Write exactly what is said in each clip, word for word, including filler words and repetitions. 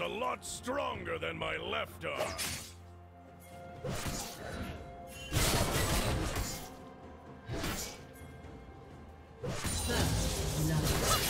A lot stronger than my left arm. First love.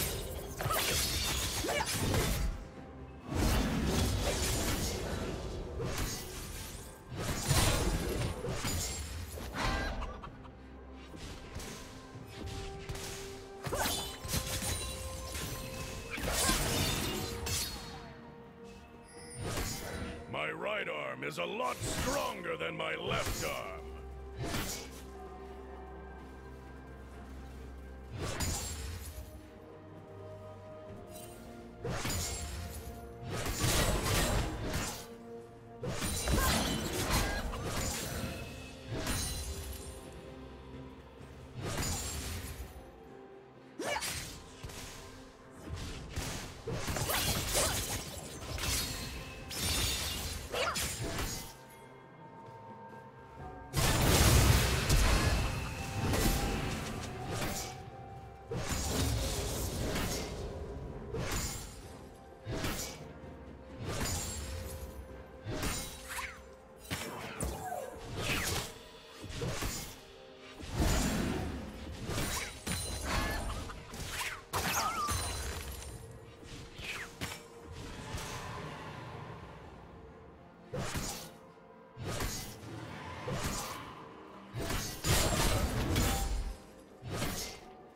Is a lot stronger than my left arm. My right arm is a lot stronger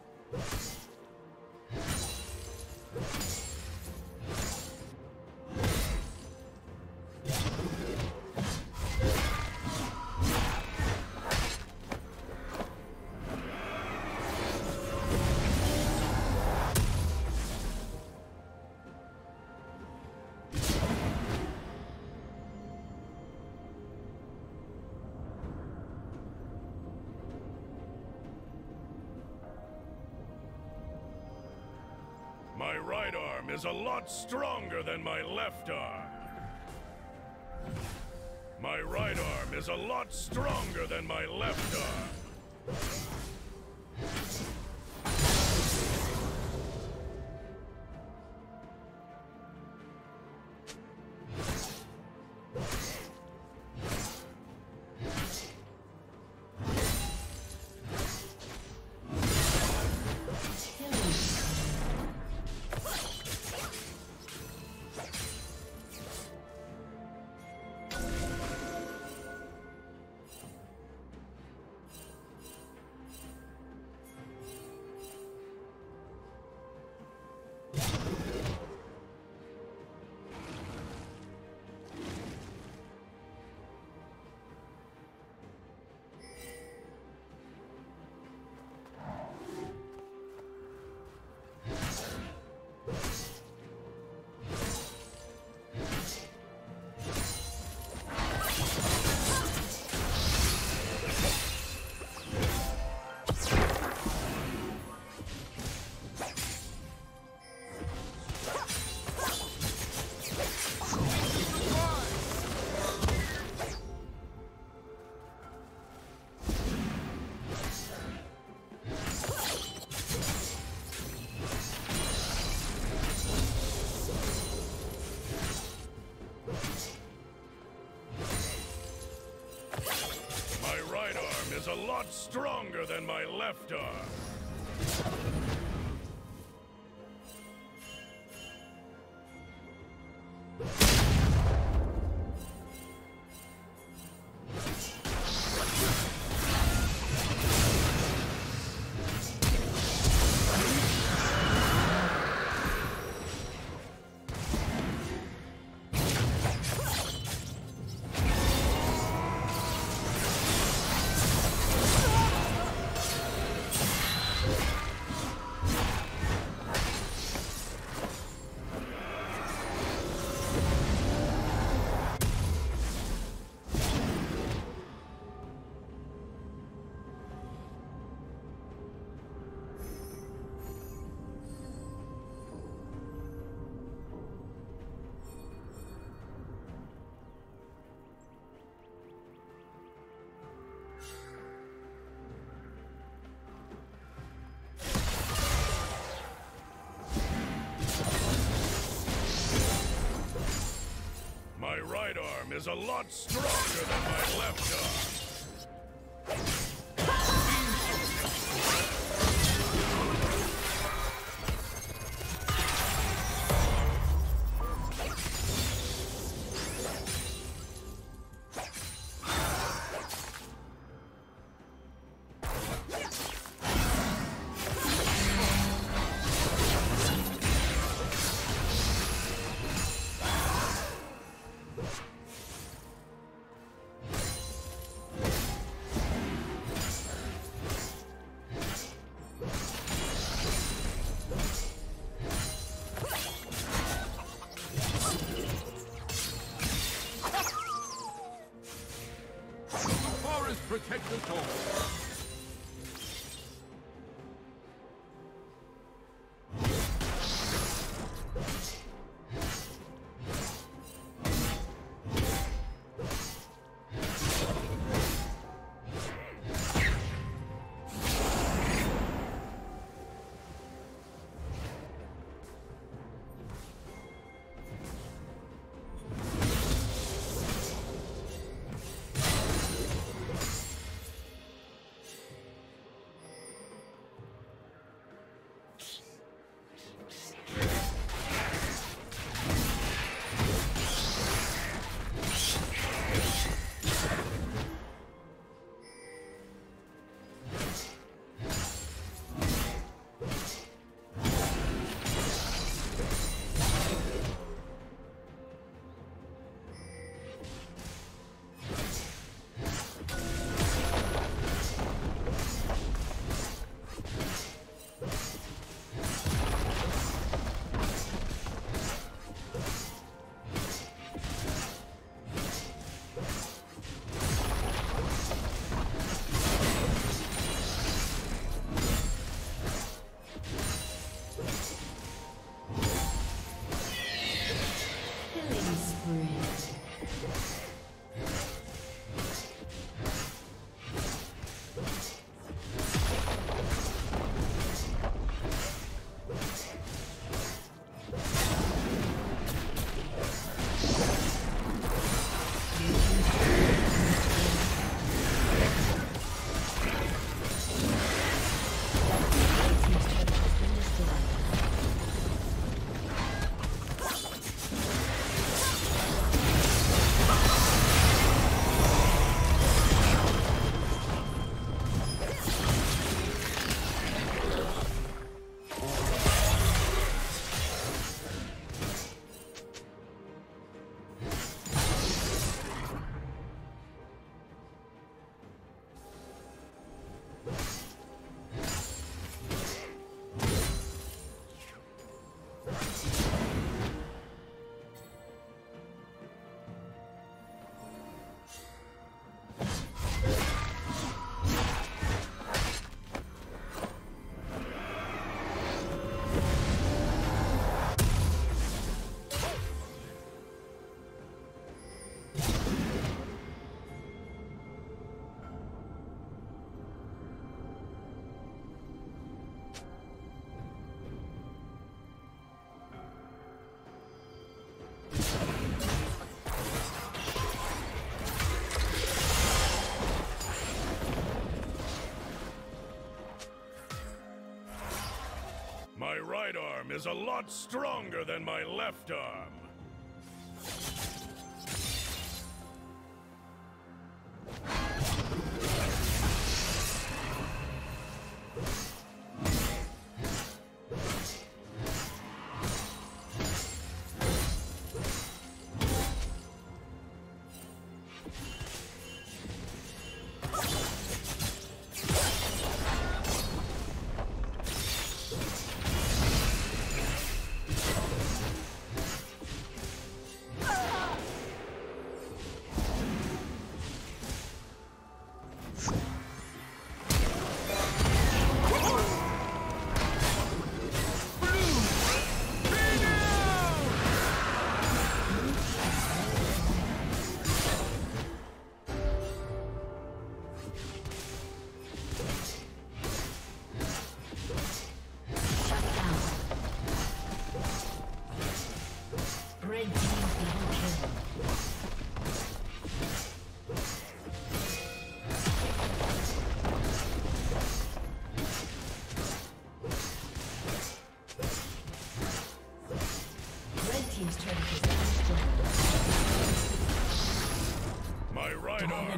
than my left arm. My right arm is a lot stronger than my left arm. lot stronger than my left arm. My right arm is a lot stronger than my left arm. is a lot stronger than my left arm.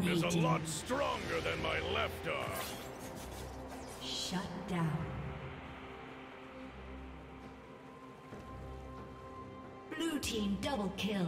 Is a lot stronger than my left arm. Shut down. Blue team double kill.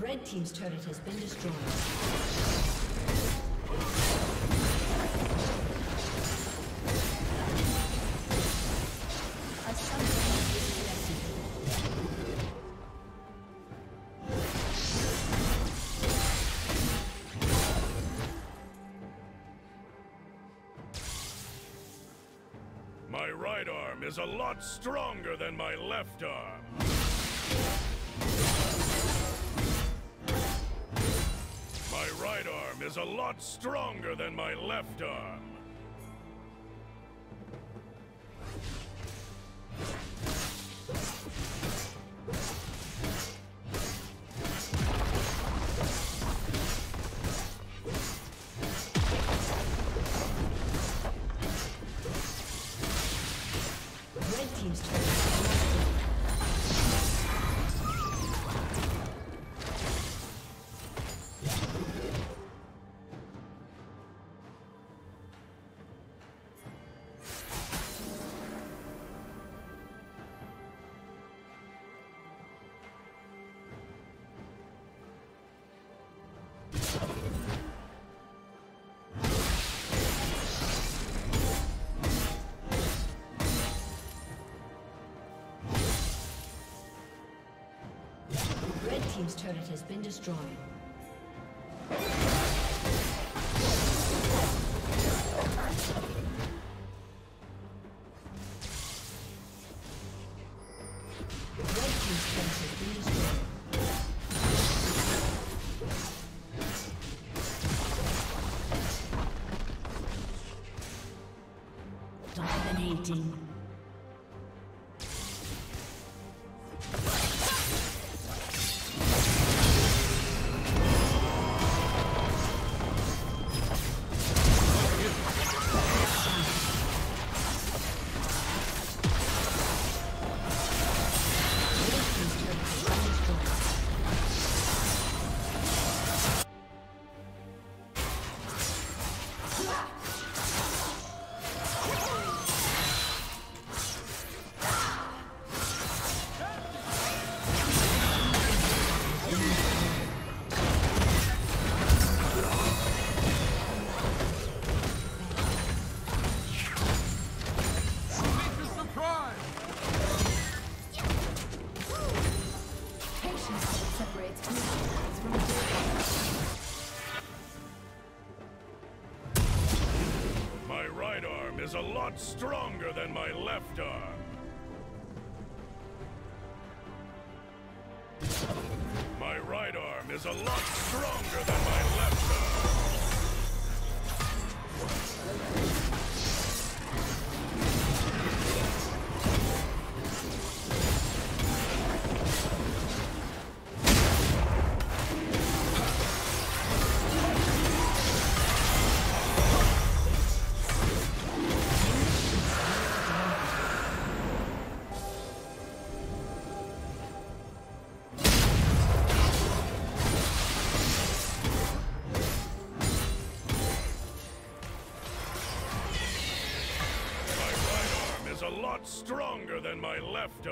Red team's turret has been destroyed. My right arm is a lot stronger than my left arm. My right arm is a lot stronger than my left arm. Red team's turret has been destroyed. Red team's turret has been destroyed. Dominating. lot stronger than my left arm. My right arm is a lot stronger than my left arm. Stronger than my left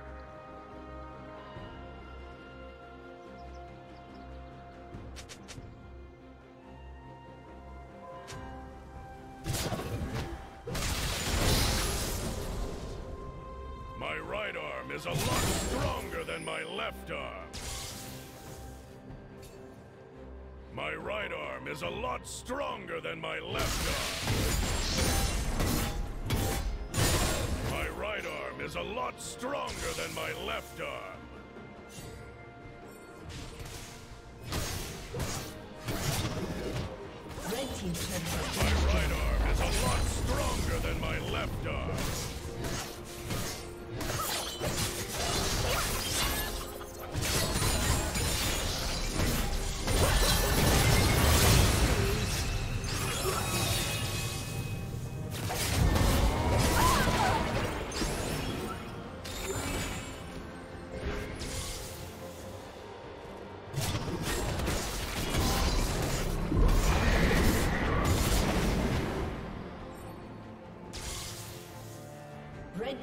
arm. Is a lot stronger than my left arm. My right arm is a lot stronger than my left arm. My right arm is a lot stronger than my left arm. My right arm is a lot stronger than my left arm. Red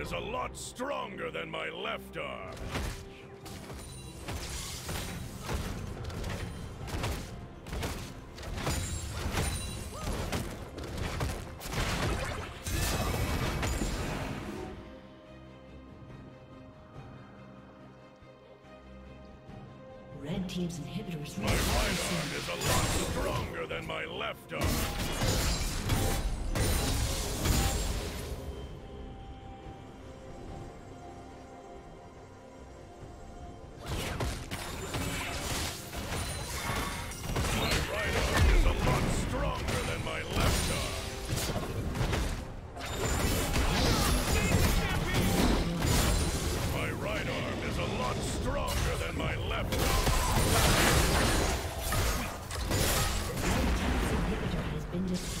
Is a lot stronger than my left arm. Red Team's inhibitors. My right arm is a lot stronger than my left arm. Just